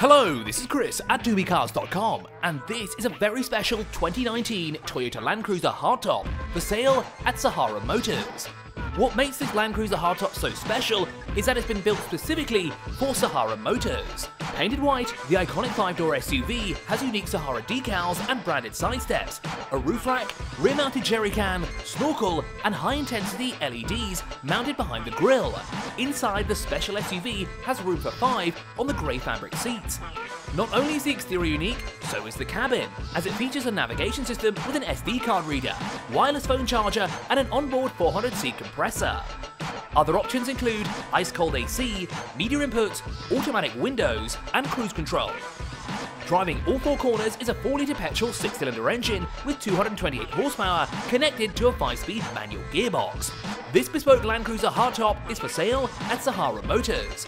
Hello, this is Chris at Dubicars.com, and this is a very special 2019 Toyota Land Cruiser hardtop for sale at Sahara Motors. What makes this Land Cruiser hardtop so special is that it's been built specifically for Sahara Motors. Painted white, the iconic 5-door SUV has unique Sahara decals and branded side steps, a roof rack, rear-mounted jerry can, snorkel, and high-intensity LEDs mounted behind the grille. Inside, the special SUV has room for 5 on the grey fabric seats. Not only is the exterior unique, so is the cabin, as it features a navigation system with an SD card reader, wireless phone charger, and an onboard 400C compressor. Other options include ice-cold AC, media inputs, automatic windows, and cruise control. Driving all four corners is a 4-litre petrol 6-cylinder engine with 228 horsepower connected to a 5-speed manual gearbox. This bespoke Land Cruiser hardtop is for sale at Sahara Motors.